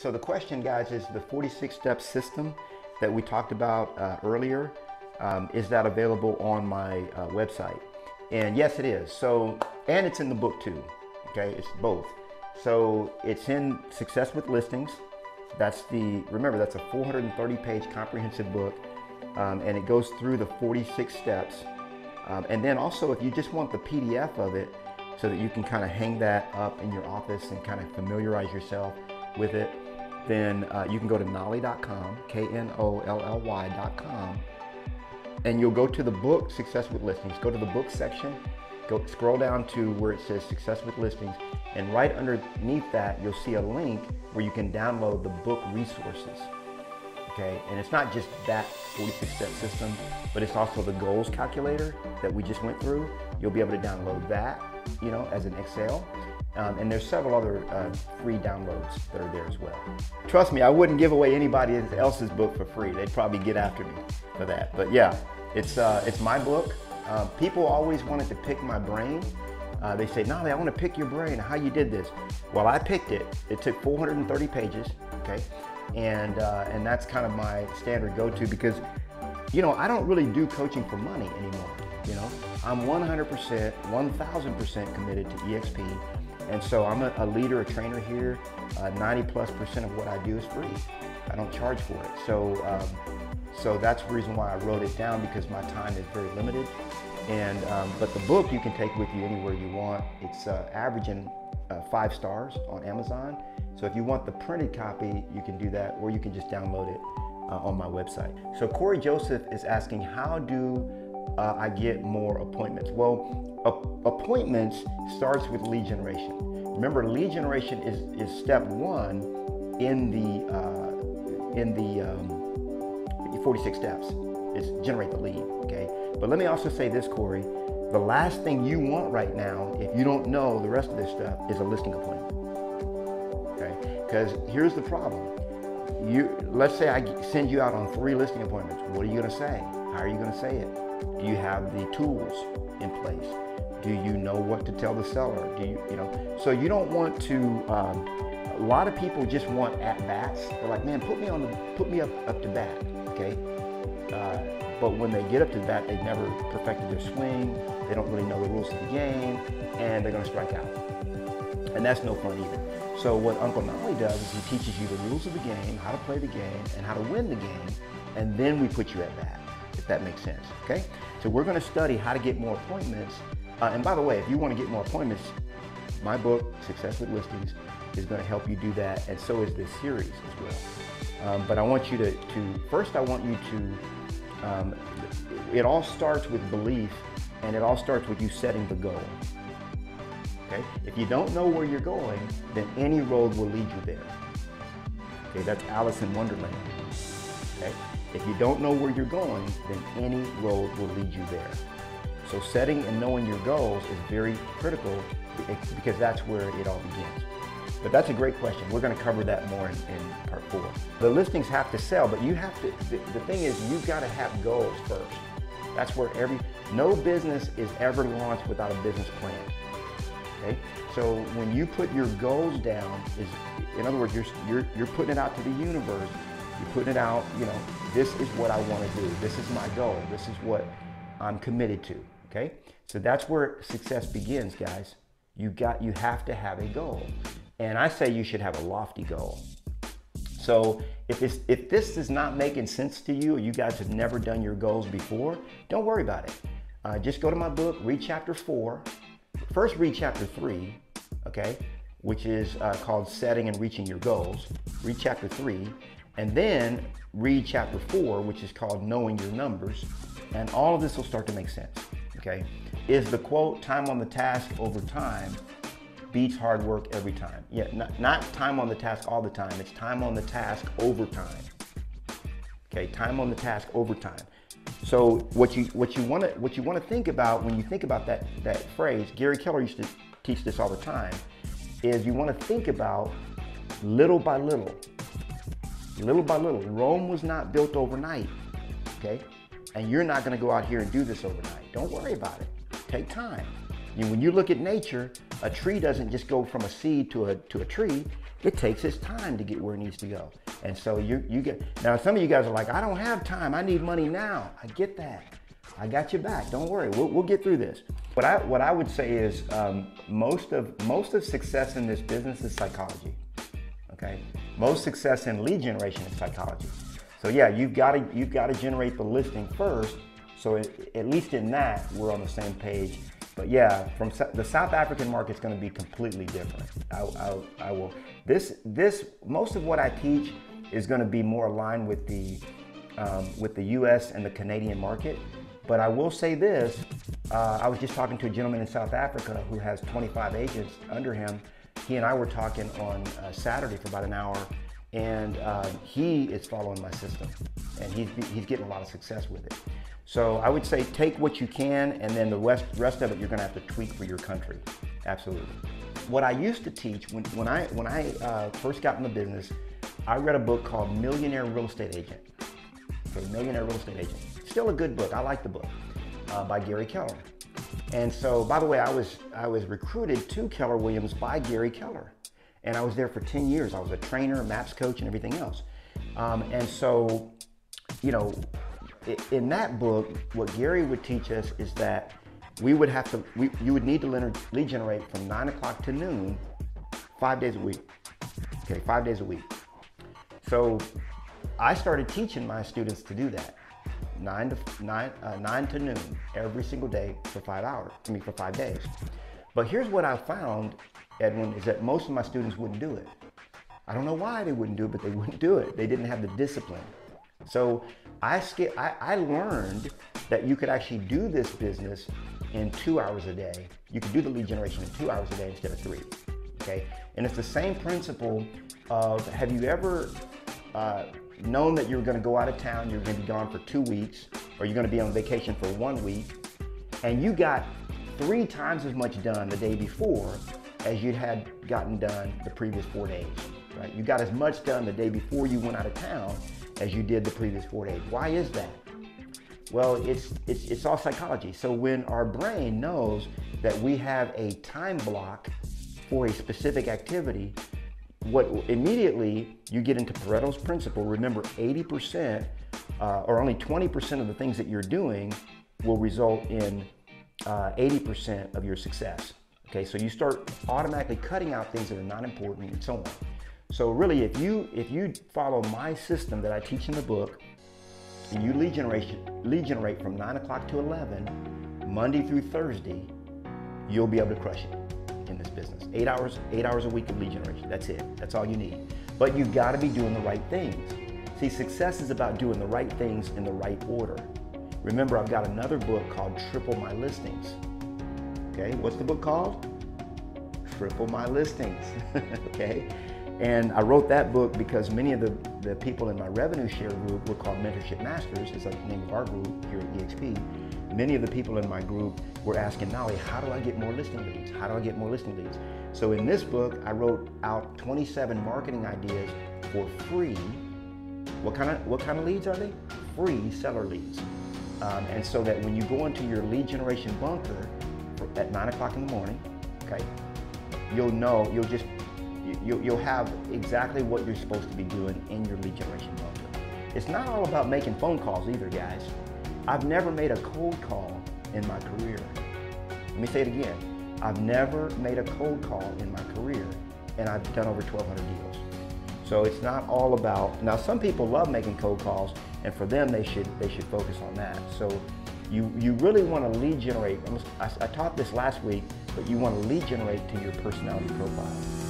So the question, guys, is the 46-step system that we talked about earlier, is that available on my website? And yes, it is. So, and it's in the book too, okay? It's both. So it's in Success with Listings. That's the, remember, that's a 430-page comprehensive book, and it goes through the 46 steps. And then also, if you just want the PDF of it so that you can kind of hang that up in your office and kind of familiarize yourself with it, then you can go to Knolly.com, Knolly.com, and you'll go to the book, Success with Listings. Go to the book section, go scroll down to where it says Success with Listings, and right underneath that, you'll see a link where you can download the book resources, okay? And it's not just that 46-step system, but it's also the goals calculator that we just went through. You'll be able to download that, you know, as an Excel. And there's several other free downloads that are there as well. Trust me, I wouldn't give away anybody else's book for free. They'd probably get after me for that. But yeah, it's my book. People always wanted to pick my brain. They say, Knolly, I want to pick your brain, how you did this. Well, I picked it. It took 430 pages, okay? And that's kind of my standard go-to because, you know, I don't really do coaching for money anymore, you know? I'm 100%, 1,000% committed to EXP. And so I'm a leader, a trainer here. 90+% of what I do is free. I don't charge for it. So, so that's the reason why I wrote it down, because my time is very limited. And but the book you can take with you anywhere you want. It's averaging 5 stars on Amazon. So if you want the printed copy, you can do that, or you can just download it on my website. So Corey Joseph is asking, how do I get more appointments? Well, appointments starts with lead generation. Remember, lead generation is step one in the 46 steps. Is generate the lead, okay? But let me also say this, Corey. The last thing you want right now, if you don't know the rest of this stuff, is a listing appointment, okay? Because here's the problem. Let's say I send you out on 3 listing appointments. What are you gonna say? How are you gonna say it? Do you have the tools in place? Do you know what to tell the seller? Do you know? So you don't want to. A lot of people just want at bats. They're like, man, put me up to bat, okay? But when they get up to bat, they've never perfected their swing. They don't really know the rules of the game, and they're going to strike out. And that's no fun either. So what Uncle Knolly does is he teaches you the rules of the game, how to play the game, and how to win the game, and then we put you at bat. If that makes sense, okay? So we're gonna study how to get more appointments. And by the way, if you wanna get more appointments, my book, Success with Listings, is gonna help you do that, and so is this series as well. But I want you to, it all starts with belief, and it all starts with you setting the goal, okay? If you don't know where you're going, then any road will lead you there. Okay, that's Alice in Wonderland, okay? If you don't know where you're going, then any road will lead you there. So setting and knowing your goals is very critical because that's where it all begins. But that's a great question. We're going to cover that more in part 4. The listings have to sell, but you have to, the thing is, you've got to have goals first. That's where no business is ever launched without a business plan. Okay? So when you put your goals down, in other words, you're putting it out to the universe. You're putting it out, you know, this is what I want to do. This is my goal. This is what I'm committed to, okay? So that's where success begins, guys. You have to have a goal. And I say you should have a lofty goal. So if this is not making sense to you, or you guys have never done your goals before, don't worry about it. Just go to my book, read chapter 4. First read chapter 3, okay, which is called Setting and Reaching Your Goals. Read chapter 3. And then read chapter 4, which is called Knowing Your Numbers, and all of this will start to make sense, okay? Is the quote, time on the task over time beats hard work every time. Yeah, not time on the task all the time, it's time on the task over time, okay? Time on the task over time. So what you wanna think about when you think about that phrase, Gary Keller used to teach this all the time, is you wanna think about little by little. Little by little. Rome was not built overnight, okay? And you're not going to go out here and do this overnight. Don't worry about it. Take time. When you look at nature, a tree doesn't just go from a seed to a tree. It takes its time to get where it needs to go. And so you get, now some of you guys are like, I don't have time, I need money now. I get that. I got your back, don't worry, we'll get through this. What I would say is most of success in this business is psychology, okay? Most success in lead generation is psychology. So yeah, you've got to generate the listing first, so at least in that, we're on the same page. But yeah, from the South African market's going to be completely different. I will. This most of what I teach is going to be more aligned with the U.S. and the Canadian market. But I will say this: I was just talking to a gentleman in South Africa who has 25 agents under him. He and I were talking on Saturday for about an hour, and he is following my system, and he's getting a lot of success with it. So I would say take what you can, and then the rest of it you're going to have to tweak for your country. Absolutely. What I used to teach when I first got in the business, I read a book called Millionaire Real Estate Agent. Okay, Millionaire Real Estate Agent. Still a good book. I like the book by Gary Keller. And so, by the way, I was recruited to Keller Williams by Gary Keller, and I was there for 10 years. I was a trainer, MAPS coach, and everything else. And so, you know, in that book, what Gary would teach us is that we would have to, you would need to lead generate from 9 o'clock to noon, 5 days a week. Okay, 5 days a week. So I started teaching my students to do that, nine to noon every single day for 5 hours. I mean, for 5 days. But here's what I found, Edwin, is that most of my students wouldn't do it. I don't know why they wouldn't do it, but they wouldn't do it. They didn't have the discipline. So I learned that you could actually do this business in 2 hours a day. You could do the lead generation in 2 hours a day instead of 3, okay? And it's the same principle of, have you ever known that you're gonna go out of town, you're gonna be gone for 2 weeks, or you're gonna be on vacation for 1 week, and you got 3 times as much done the day before as you had gotten done the previous 4 days, right? You got as much done the day before you went out of town as you did the previous 4 days. Why is that? Well, it's all psychology. So when our brain knows that we have a time block for a specific activity, what immediately you get into Pareto's principle. Remember, 80% or only 20% of the things that you're doing will result in 80% of your success. Okay, so you start automatically cutting out things that are not important and so on. So really, if you follow my system that I teach in the book, and you lead generate from 9 o'clock to 11, Monday through Thursday, you'll be able to crush it in this business. 8 hours a week of lead generation. That's it. That's all you need. But you've got to be doing the right things. See, success is about doing the right things in the right order. Remember, I've got another book called Triple My Listings. Okay, what's the book called? Triple My Listings. Okay. And I wrote that book because many of the people in my revenue share group were called Mentorship Masters. It's the name of our group here at EXP. Many of the people in my group were asking, Knolly, how do I get more listing leads? How do I get more listing leads? So in this book, I wrote out 27 marketing ideas for free. What kind of leads are they? Free seller leads. And so that when you go into your lead generation bunker at 9 o'clock in the morning, okay, you'll know, you'll have exactly what you're supposed to be doing in your lead generation bunker. It's not all about making phone calls either, guys. I've never made a cold call in my career. Let me say it again. I've never made a cold call in my career, and I've done over 1,200 deals. So it's not all about, now some people love making cold calls, and for them, they should focus on that. So you really want to lead generate. I taught this last week, but you want to lead generate to your personality profile.